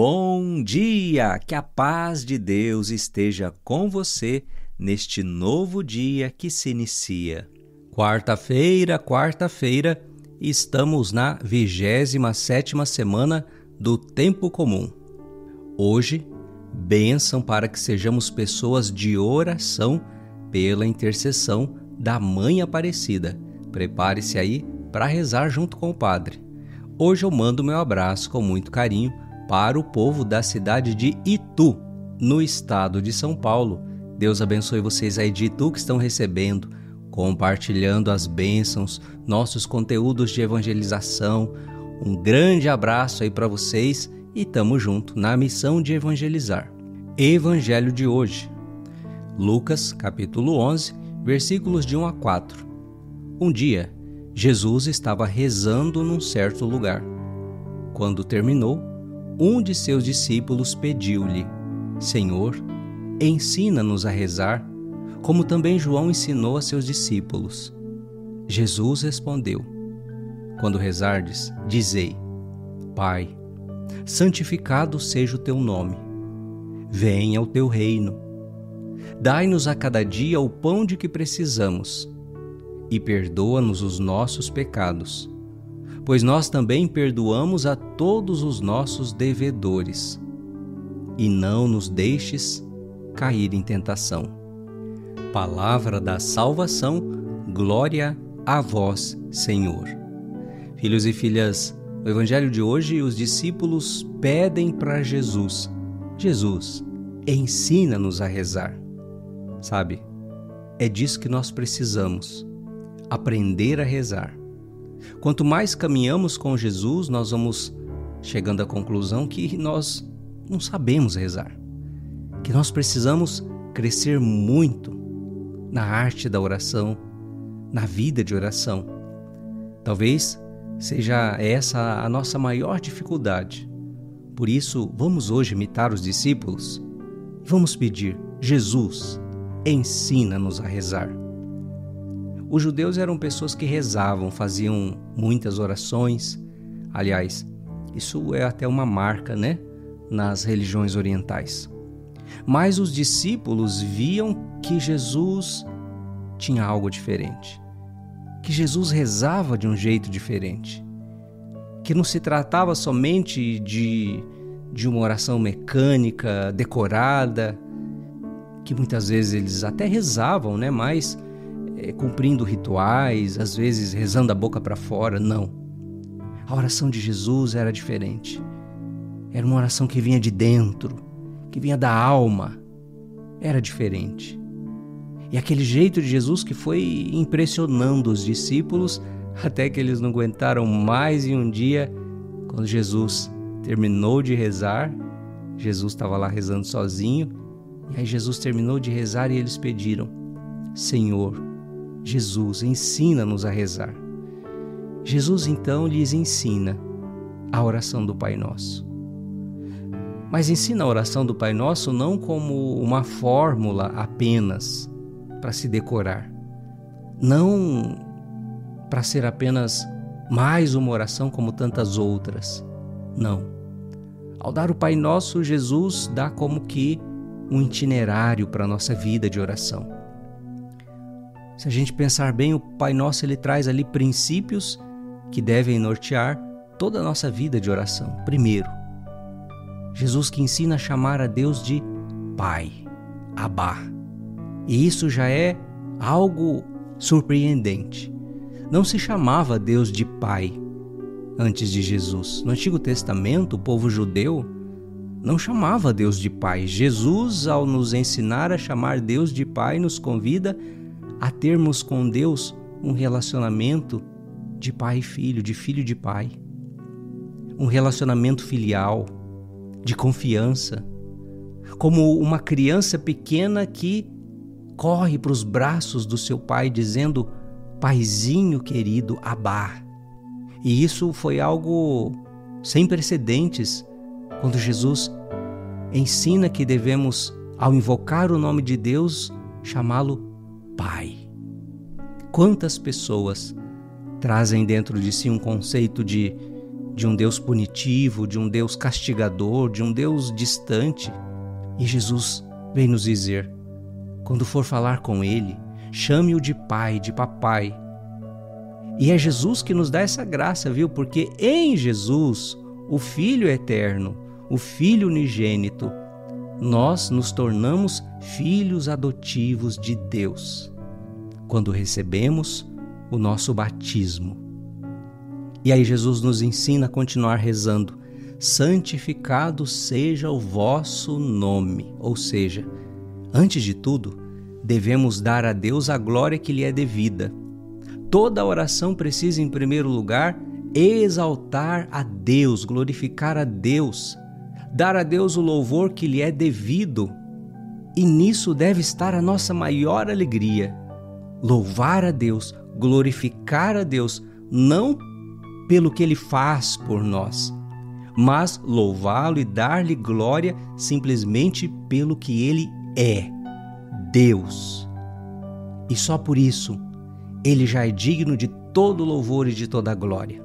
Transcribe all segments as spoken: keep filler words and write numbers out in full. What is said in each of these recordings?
Bom dia! Que a paz de Deus esteja com você neste novo dia que se inicia. Quarta-feira, quarta-feira, estamos na vigésima sétima semana do Tempo Comum. Hoje, bênção para que sejamos pessoas de oração pela intercessão da Mãe Aparecida. Prepare-se aí para rezar junto com o Padre. Hoje eu mando meu abraço com muito carinho para o povo da cidade de Itu, no estado de São Paulo. Deus abençoe vocês aí de Itu que estão recebendo, compartilhando as bênçãos, nossos conteúdos de evangelização. Um grande abraço aí para vocês e tamo junto na missão de evangelizar. Evangelho de hoje, Lucas capítulo onze, versículos de um a quatro. Um dia, Jesus estava rezando num certo lugar. Quando terminou, um de seus discípulos pediu-lhe: Senhor, ensina-nos a rezar, como também João ensinou a seus discípulos. Jesus respondeu: Quando rezardes, dizei: Pai, santificado seja o teu nome, venha o teu reino, dai-nos a cada dia o pão de que precisamos e perdoa-nos os nossos pecados, pois nós também perdoamos a todos os nossos devedores. E não nos deixes cair em tentação. Palavra da salvação, glória a vós, Senhor. Filhos e filhas, no Evangelho de hoje, os discípulos pedem para Jesus: Jesus, ensina-nos a rezar. Sabe, é disso que nós precisamos, aprender a rezar. Quanto mais caminhamos com Jesus, nós vamos chegando à conclusão que nós não sabemos rezar, que nós precisamos crescer muito na arte da oração, na vida de oração. Talvez seja essa a nossa maior dificuldade. Por isso, vamos hoje imitar os discípulos e vamos pedir: Jesus, ensina-nos a rezar. Os judeus eram pessoas que rezavam, faziam muitas orações. Aliás, isso é até uma marca, né, nas religiões orientais. Mas os discípulos viam que Jesus tinha algo diferente, que Jesus rezava de um jeito diferente, que não se tratava somente de, de uma oração mecânica, decorada, que muitas vezes eles até rezavam, né, mas cumprindo rituais, às vezes rezando a boca para fora. Não. A oração de Jesus era diferente. Era uma oração que vinha de dentro, que vinha da alma. Era diferente. E aquele jeito de Jesus que foi impressionando os discípulos, até que eles não aguentaram mais, e um dia, quando Jesus terminou de rezar, Jesus estava lá rezando sozinho, e aí Jesus terminou de rezar e eles pediram: Senhor, Jesus, ensina-nos a rezar. Jesus então lhes ensina a oração do Pai Nosso. Mas ensina a oração do Pai Nosso não como uma fórmula apenas para se decorar, não para ser apenas mais uma oração como tantas outras. Não. Ao dar o Pai Nosso, Jesus dá como que um itinerário para a nossa vida de oração. Se a gente pensar bem, o Pai Nosso ele traz ali princípios que devem nortear toda a nossa vida de oração. Primeiro, Jesus que ensina a chamar a Deus de Pai, Aba. E isso já é algo surpreendente. Não se chamava Deus de Pai antes de Jesus. No Antigo Testamento, o povo judeu não chamava Deus de Pai. Jesus, ao nos ensinar a chamar Deus de Pai, nos convida a termos com Deus um relacionamento de pai e filho, de filho e de pai. Um relacionamento filial, de confiança, como uma criança pequena que corre para os braços do seu pai dizendo: Paizinho querido, Abá. E isso foi algo sem precedentes quando Jesus ensina que devemos, ao invocar o nome de Deus, chamá-lo Pai. Quantas pessoas trazem dentro de si um conceito de, de um Deus punitivo, de um Deus castigador, de um Deus distante. E Jesus vem nos dizer, quando for falar com Ele, chame-o de Pai, de Papai. E é Jesus que nos dá essa graça, viu? Porque em Jesus, o Filho eterno, o Filho unigênito, nós nos tornamos filhos adotivos de Deus, quando recebemos o nosso batismo. E aí Jesus nos ensina a continuar rezando, santificado seja o vosso nome, ou seja, antes de tudo, devemos dar a Deus a glória que lhe é devida. Toda oração precisa, em primeiro lugar, exaltar a Deus, glorificar a Deus, dar a Deus o louvor que lhe é devido. E nisso deve estar a nossa maior alegria. Louvar a Deus, glorificar a Deus, não pelo que Ele faz por nós, mas louvá-lo e dar-lhe glória simplesmente pelo que Ele é, Deus. E só por isso Ele já é digno de todo louvor e de toda glória.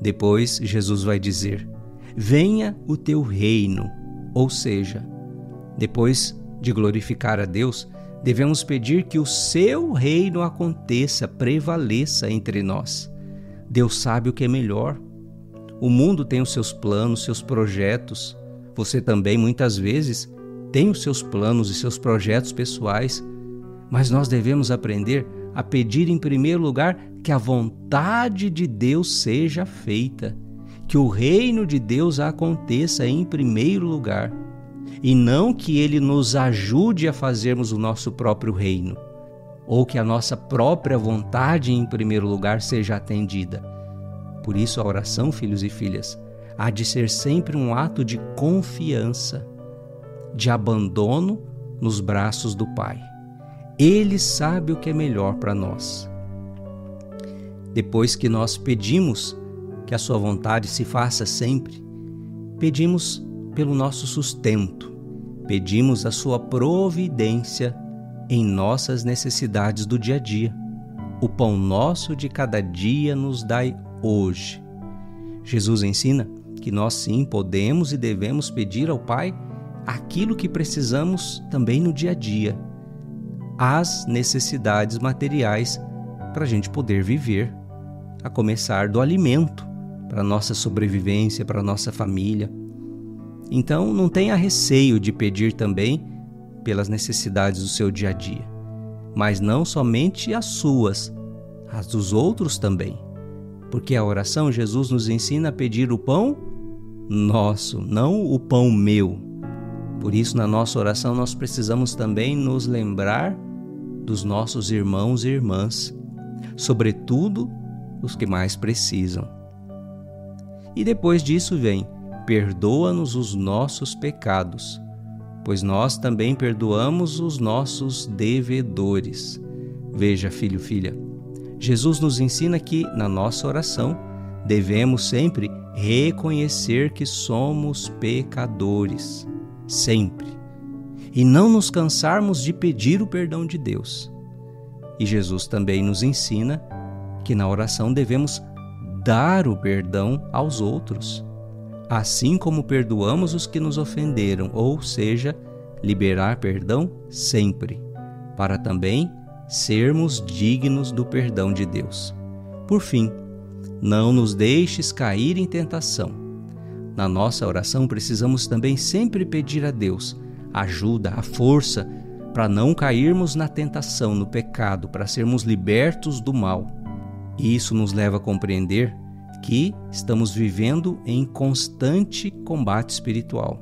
Depois Jesus vai dizer, venha o teu reino, ou seja, depois de glorificar a Deus, devemos pedir que o seu reino aconteça, prevaleça entre nós. Deus sabe o que é melhor. O mundo tem os seus planos, seus projetos. Você também, muitas vezes, tem os seus planos e seus projetos pessoais, mas nós devemos aprender a pedir em primeiro lugar que a vontade de Deus seja feita, que o reino de Deus aconteça em primeiro lugar, e não que Ele nos ajude a fazermos o nosso próprio reino, ou que a nossa própria vontade em primeiro lugar seja atendida. Por isso a oração, filhos e filhas, há de ser sempre um ato de confiança, de abandono nos braços do Pai. Ele sabe o que é melhor para nós. Depois que nós pedimos que a sua vontade se faça sempre, pedimos pelo nosso sustento, pedimos a sua providência em nossas necessidades do dia a dia. O pão nosso de cada dia nos dai hoje. Jesus ensina que nós sim podemos e devemos pedir ao Pai aquilo que precisamos também no dia a dia, as necessidades materiais para a gente poder viver, a começar do alimento, para nossa sobrevivência, para nossa família. Então não tenha receio de pedir também pelas necessidades do seu dia a dia, mas não somente as suas, as dos outros também, porque a oração Jesus nos ensina a pedir o pão nosso, não o pão meu. Por isso, na nossa oração, nós precisamos também nos lembrar dos nossos irmãos e irmãs, sobretudo os que mais precisam. E depois disso vem, perdoa-nos os nossos pecados, pois nós também perdoamos os nossos devedores. Veja, filho, filha, Jesus nos ensina que, na nossa oração, devemos sempre reconhecer que somos pecadores. Sempre, e não nos cansarmos de pedir o perdão de Deus. E Jesus também nos ensina que na oração devemos dar o perdão aos outros, assim como perdoamos os que nos ofenderam, ou seja, liberar perdão sempre, para também sermos dignos do perdão de Deus. Por fim, não nos deixes cair em tentação. Na nossa oração precisamos também sempre pedir a Deus a ajuda, a força, para não cairmos na tentação, no pecado, para sermos libertos do mal. E isso nos leva a compreender que estamos vivendo em constante combate espiritual.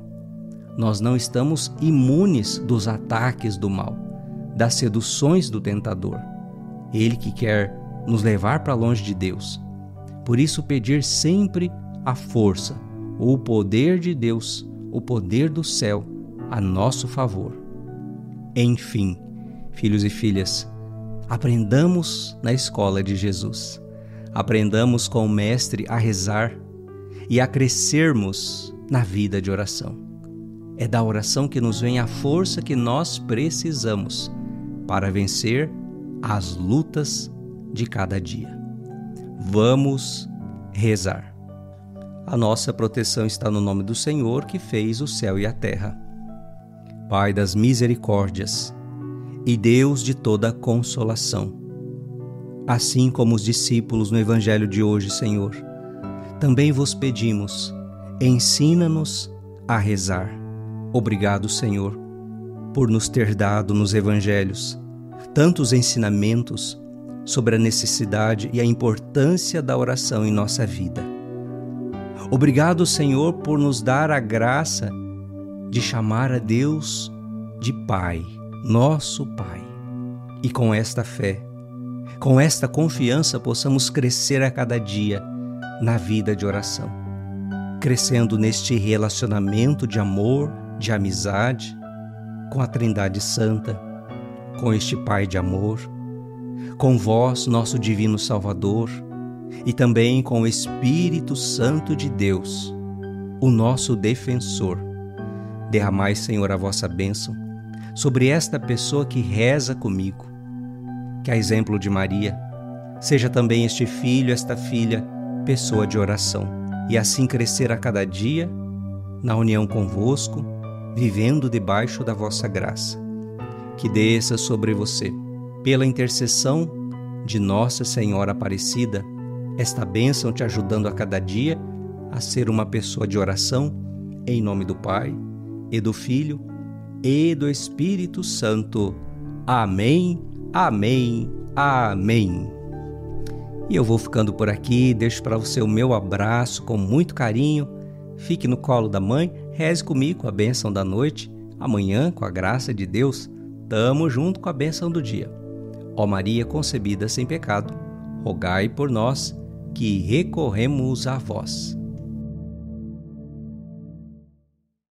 Nós não estamos imunes dos ataques do mal, das seduções do tentador, ele que quer nos levar para longe de Deus. Por isso pedir sempre a força, o poder de Deus, o poder do céu, a nosso favor. Enfim, filhos e filhas, aprendamos na escola de Jesus. Aprendamos com o Mestre a rezar e a crescermos na vida de oração. É da oração que nos vem a força que nós precisamos para vencer as lutas de cada dia. Vamos rezar. A nossa proteção está no nome do Senhor, que fez o céu e a terra. Pai das misericórdias e Deus de toda consolação, assim como os discípulos no Evangelho de hoje, Senhor, também vos pedimos, ensina-nos a rezar. Obrigado, Senhor, por nos ter dado nos Evangelhos tantos ensinamentos sobre a necessidade e a importância da oração em nossa vida. Obrigado, Senhor, por nos dar a graça de chamar a Deus de Pai, nosso Pai. E com esta fé, com esta confiança, possamos crescer a cada dia na vida de oração, crescendo neste relacionamento de amor, de amizade com a Trindade Santa, com este Pai de amor, com vós, nosso Divino Salvador, e também com o Espírito Santo de Deus, o nosso defensor. Derramai, Senhor, a vossa bênção sobre esta pessoa que reza comigo. Que, a exemplo de Maria, seja também este filho, esta filha, pessoa de oração, e assim crescer a cada dia na união convosco, vivendo debaixo da vossa graça. Que desça sobre você, pela intercessão de Nossa Senhora Aparecida, esta bênção te ajudando a cada dia a ser uma pessoa de oração, em nome do Pai, e do Filho, e do Espírito Santo. Amém, amém, amém. E eu vou ficando por aqui, deixo para você o meu abraço com muito carinho. Fique no colo da mãe, reze comigo a bênção da noite. Amanhã, com a graça de Deus, tamo junto com a bênção do dia. Ó Maria concebida sem pecado, rogai por nós que recorremos a vós.